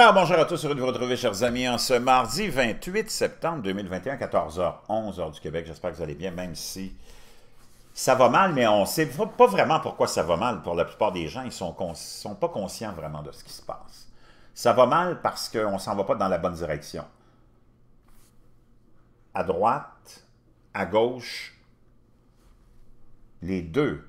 Alors, bonjour à tous, heureux de vous retrouver, chers amis, en ce mardi 28 septembre 2021, 14h11, heure du Québec. J'espère que vous allez bien, même si ça va mal, mais on ne sait pas vraiment pourquoi ça va mal. Pour la plupart des gens, ils ne sont pas conscients vraiment de ce qui se passe. Ça va mal parce qu'on ne s'en va pas dans la bonne direction. À droite, à gauche, les deux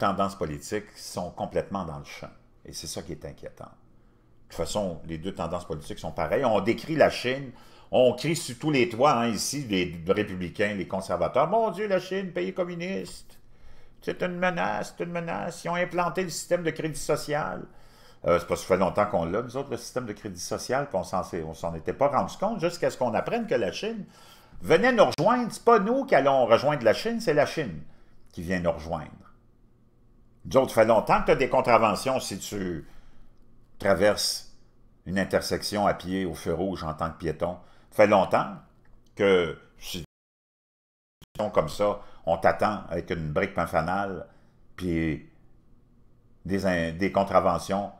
tendances politiques sont complètement dans le champ. Et c'est ça qui est inquiétant. De toute façon, les deux tendances politiques sont pareilles. On décrit la Chine, on crie sur tous les toits, hein, ici, les républicains, les conservateurs. « Mon Dieu, la Chine, pays communiste, c'est une menace, c'est une menace. Ils ont implanté le système de crédit social. » C'est pas ça fait longtemps qu'on l'a, nous autres, le système de crédit social, puis on s'en était pas rendu compte jusqu'à ce qu'on apprenne que la Chine venait nous rejoindre. C'est pas nous qui allons rejoindre la Chine, c'est la Chine qui vient nous rejoindre. Nous autres, ça fait longtemps que tu as des contraventions si tu traverses une intersection à pied au feu rouge en tant que piéton. Ça fait longtemps que si tu es comme ça, on t'attend avec une brique panfanale, puis des contraventions.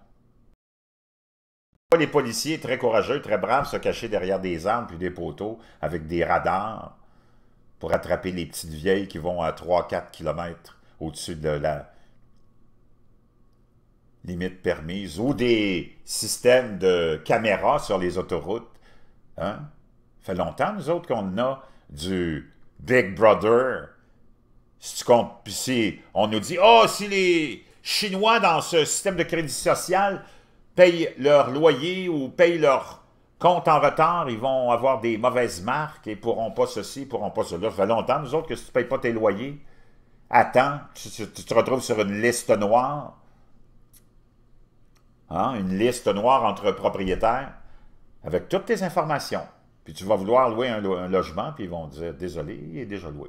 Les policiers, très courageux, très braves, se cachaient derrière des arbres puis des poteaux avec des radars pour attraper les petites vieilles qui vont à 3-4 km au-dessus de la limite permise, ou des systèmes de caméras sur les autoroutes. Hein? Ça fait longtemps, nous autres, qu'on a du Big Brother. Si tu comptes, puis si on nous dit « Ah, si les Chinois, dans ce système de crédit social, payent leur loyer ou payent leur compte en retard, ils vont avoir des mauvaises marques et pourront pas ceci, pourront pas cela. » Ça fait longtemps, nous autres, que si tu ne payes pas tes loyers, attends, tu te retrouves sur une liste noire. Hein, une liste noire entre propriétaires, avec toutes tes informations. Puis tu vas vouloir louer un logement, puis ils vont dire « Désolé, il est déjà loué. »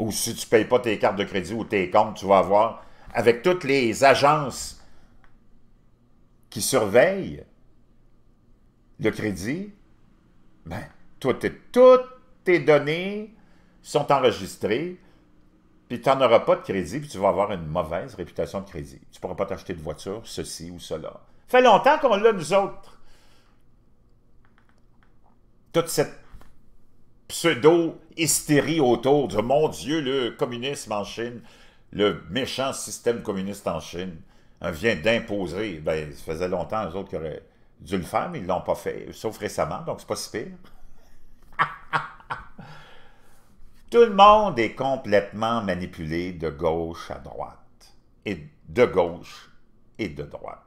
Ou si tu ne payes pas tes cartes de crédit ou tes comptes, tu vas avoir, avec toutes les agences qui surveillent le crédit, ben, toutes tes données sont enregistrées, puis tu n'en auras pas de crédit, puis tu vas avoir une mauvaise réputation de crédit. Tu ne pourras pas t'acheter de voiture, ceci ou cela. Ça fait longtemps qu'on l'a, nous autres. Toute cette pseudo-hystérie autour de « Mon Dieu, le communisme en Chine, le méchant système communiste en Chine hein, vient d'imposer. » Ben, ça faisait longtemps, eux autres, qui auraient dû le faire, mais ils ne l'ont pas fait, sauf récemment, donc c'est pas si pire. Tout le monde est complètement manipulé de gauche à droite, et de gauche et de droite.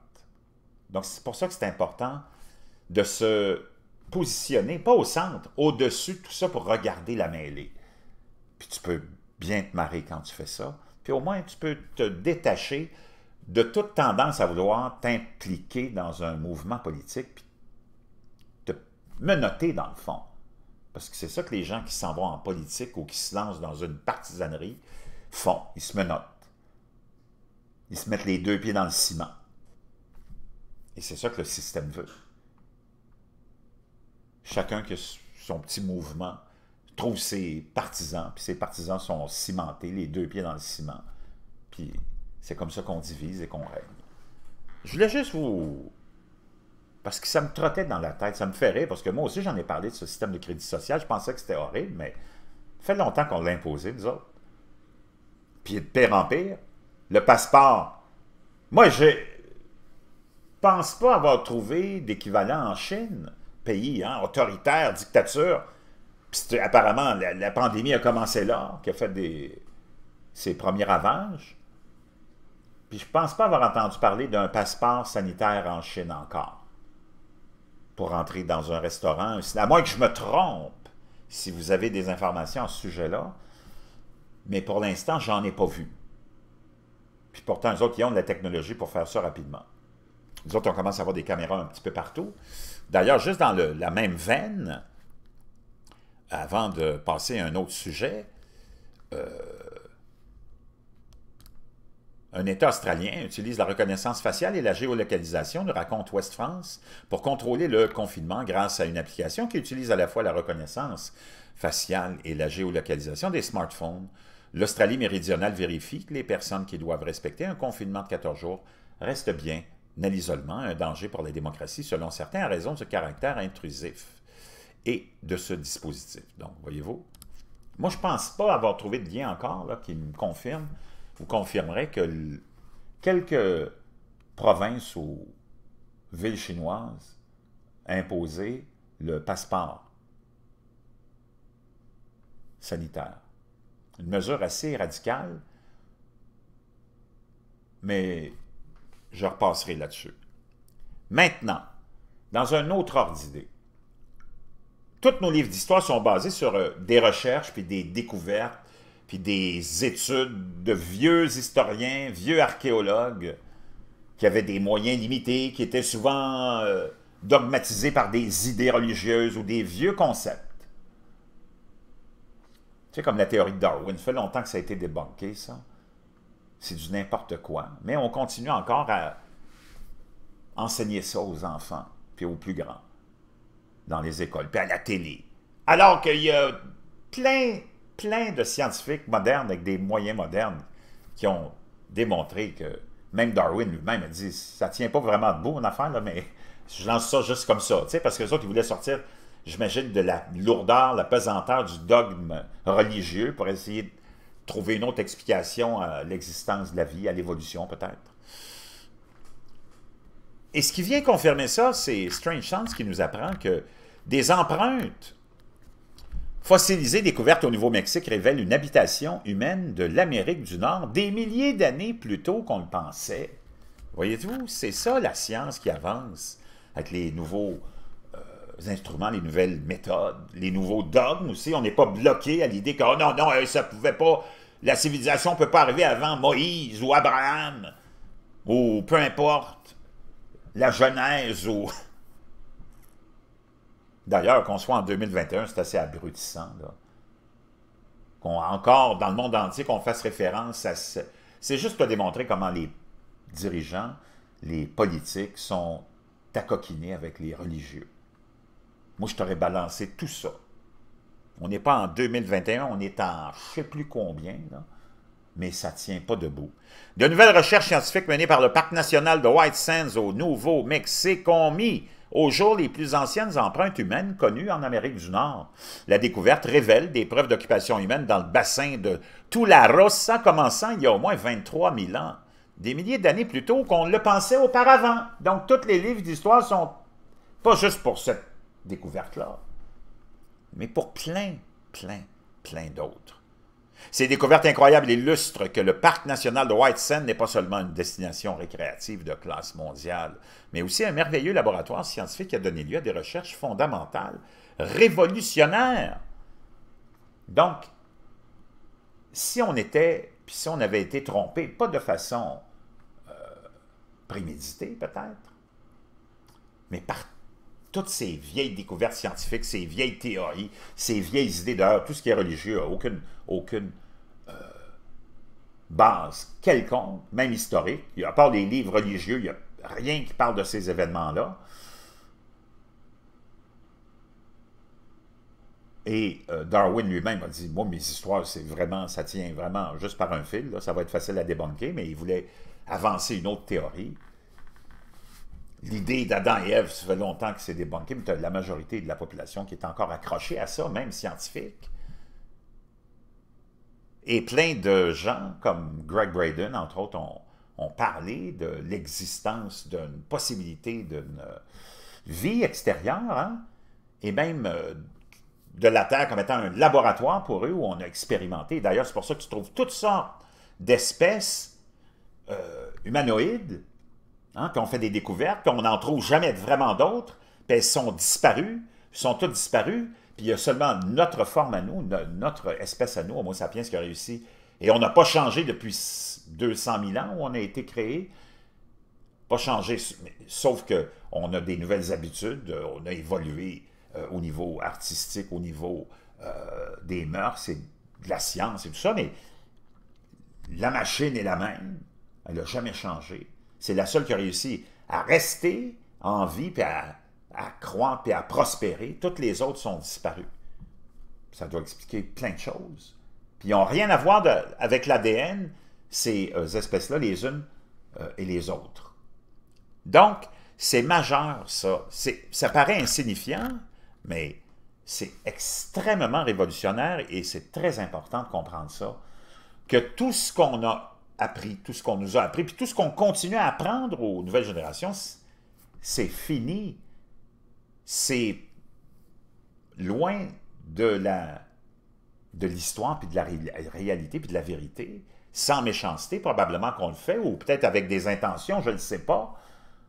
Donc, c'est pour ça que c'est important de se positionner, pas au centre, au-dessus de tout ça pour regarder la mêlée. Puis tu peux bien te marrer quand tu fais ça, puis au moins tu peux te détacher de toute tendance à vouloir t'impliquer dans un mouvement politique, puis te menotter dans le fond. Parce que c'est ça que les gens qui s'en vont en politique ou qui se lancent dans une partisanerie font. Ils se menottent. Ils se mettent les deux pieds dans le ciment. Et c'est ça que le système veut. Chacun qui a son petit mouvement trouve ses partisans, puis ses partisans sont cimentés, les deux pieds dans le ciment. Puis c'est comme ça qu'on divise et qu'on règne. Je voulais juste vous... Parce que ça me trottait dans la tête, ça me fait rire, parce que moi aussi j'en ai parlé de ce système de crédit social, je pensais que c'était horrible, mais ça fait longtemps qu'on l'a imposé, nous autres. Puis de pire en pire, le passeport. Moi, je pense pas avoir trouvé d'équivalent en Chine, pays hein, autoritaire, dictature. Puis apparemment, la pandémie a commencé là, qui a fait ses premiers ravages. Puis je pense pas avoir entendu parler d'un passeport sanitaire en Chine encore. Pour entrer dans un restaurant, à moins que je me trompe, si vous avez des informations à ce sujet-là, mais pour l'instant, j'en ai pas vu. Puis pourtant, les autres, ils ont de la technologie pour faire ça rapidement. Les autres, on commence à avoir des caméras un petit peu partout. D'ailleurs, juste dans la même veine, avant de passer à un autre sujet, un État australien utilise la reconnaissance faciale et la géolocalisation, nous raconte Ouest-France, pour contrôler le confinement grâce à une application qui utilise à la fois la reconnaissance faciale et la géolocalisation des smartphones. L'Australie méridionale vérifie que les personnes qui doivent respecter un confinement de 14 jours restent bien l'isolement, un danger pour la démocratie, selon certains, à raison de ce caractère intrusif et de ce dispositif. Donc, voyez-vous, moi, je ne pense pas avoir trouvé de lien encore là, qui me confirme ou confirmerait que quelques provinces ou villes chinoises imposaient le passeport sanitaire. Une mesure assez radicale, mais je repasserai là-dessus. Maintenant, dans un autre ordre d'idées, tous nos livres d'histoire sont basés sur des recherches, puis des découvertes, puis des études de vieux historiens, vieux archéologues, qui avaient des moyens limités, qui étaient souvent dogmatisés par des idées religieuses ou des vieux concepts. Tu sais, comme la théorie de Darwin, ça fait longtemps que ça a été débunké, ça. C'est du n'importe quoi. Mais on continue encore à enseigner ça aux enfants, puis aux plus grands, dans les écoles, puis à la télé. Alors qu'il y a plein de scientifiques modernes, avec des moyens modernes, qui ont démontré que, même Darwin lui-même a dit, ça tient pas vraiment debout, mon affaire, là, mais je lance ça juste comme ça, tu sais, parce que les autres, ils voulaient sortir... J'imagine de la lourdeur, la pesanteur du dogme religieux pour essayer de trouver une autre explication à l'existence de la vie, à l'évolution peut-être. Et ce qui vient confirmer ça, c'est Strange Science qui nous apprend que des empreintes fossilisées découvertes au Nouveau-Mexique révèlent une habitation humaine de l'Amérique du Nord des milliers d'années plus tôt qu'on le pensait. Voyez-vous, c'est ça la science qui avance avec les nouveaux... instruments, les nouvelles méthodes, les nouveaux dogmes aussi. On n'est pas bloqué à l'idée que, oh non, non, ça pouvait pas, la civilisation ne peut pas arriver avant Moïse ou Abraham, ou peu importe, la Genèse ou... D'ailleurs, qu'on soit en 2021, c'est assez abrutissant, là. Qu'on, encore, dans le monde entier, qu'on fasse référence à... C'est juste pour démontrer comment les dirigeants, les politiques sont tacoquinés avec les religieux. Moi, je t'aurais balancé tout ça. On n'est pas en 2021, on est en je ne sais plus combien, là, mais ça ne tient pas debout. De nouvelles recherches scientifiques menées par le Parc national de White Sands au Nouveau-Mexique ont mis au jour les plus anciennes empreintes humaines connues en Amérique du Nord. La découverte révèle des preuves d'occupation humaine dans le bassin de Tularossa, commençant il y a au moins 23 000 ans, des milliers d'années plus tôt qu'on le pensait auparavant. Donc, tous les livres d'histoire sont pas juste pour cette découvertes-là, mais pour plein d'autres. Ces découvertes incroyables illustrent que le Parc national de White Sands n'est pas seulement une destination récréative de classe mondiale, mais aussi un merveilleux laboratoire scientifique qui a donné lieu à des recherches fondamentales, révolutionnaires. Donc, si on était, puis si on avait été trompé, pas de façon préméditée peut-être, mais par toutes ces vieilles découvertes scientifiques, ces vieilles théories, ces vieilles idées dehors, tout ce qui est religieux n'a aucune base quelconque, même historique. À part les livres religieux, il n'y a rien qui parle de ces événements-là. Et Darwin lui-même a dit, moi, mes histoires, c'est vraiment, ça tient vraiment juste par un fil, là, ça va être facile à débunker, mais il voulait avancer une autre théorie. L'idée d'Adam et Ève, ça fait longtemps que c'est débunké, mais tu as la majorité de la population qui est encore accrochée à ça, même scientifique. Et plein de gens, comme Greg Braden, entre autres, ont parlé de l'existence d'une possibilité d'une vie extérieure, hein, et même de la Terre comme étant un laboratoire pour eux où on a expérimenté. D'ailleurs, c'est pour ça que tu trouves toutes sortes d'espèces humanoïdes, hein, qu'on fait des découvertes, qu'on n'en trouve jamais vraiment d'autres, puis elles sont disparues, sont toutes disparues, puis il y a seulement notre forme à nous, notre espèce à nous, Homo sapiens, qui a réussi. Et on n'a pas changé depuis 200 000 ans où on a été créé. Pas changé, sauf qu'on a des nouvelles habitudes, on a évolué au niveau artistique, au niveau des mœurs et de la science et tout ça, mais la machine est la même, elle n'a jamais changé. C'est la seule qui a réussi à rester en vie, puis à croître, puis à prospérer. Toutes les autres sont disparues. Ça doit expliquer plein de choses. Puis ils n'ont rien à voir avec l'ADN, ces espèces-là, les unes et les autres. Donc, c'est majeur, ça. Ça paraît insignifiant, mais c'est extrêmement révolutionnaire et c'est très important de comprendre ça. Que tout ce qu'on a appris, tout ce qu'on nous a appris, puis tout ce qu'on continue à apprendre aux nouvelles générations, c'est fini. C'est loin de l'histoire, puis de la réalité, puis de la vérité. Sans méchanceté, probablement qu'on le fait, ou peut-être avec des intentions, je ne le sais pas.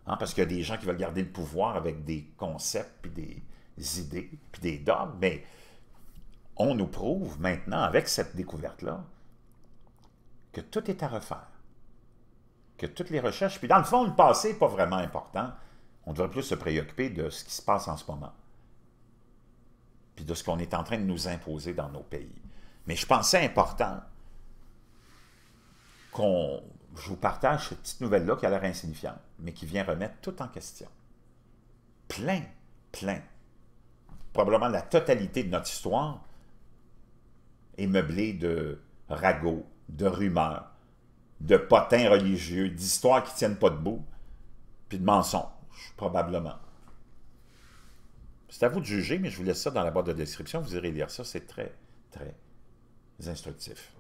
Hein, parce qu'il y a des gens qui veulent garder le pouvoir avec des concepts, puis des idées, puis des dogmes. Mais on nous prouve maintenant, avec cette découverte-là, que tout est à refaire. Que toutes les recherches... Puis dans le fond, le passé n'est pas vraiment important. On devrait plus se préoccuper de ce qui se passe en ce moment. Puis de ce qu'on est en train de nous imposer dans nos pays. Mais je pensais important qu'on... Je vous partage cette petite nouvelle-là qui a l'air insignifiante, mais qui vient remettre tout en question. Plein. Probablement la totalité de notre histoire est meublée de ragots, de rumeurs, de potins religieux, d'histoires qui ne tiennent pas debout, puis de mensonges, probablement. C'est à vous de juger, mais je vous laisse ça dans la boîte de description. Vous irez lire ça, c'est très, très instructif.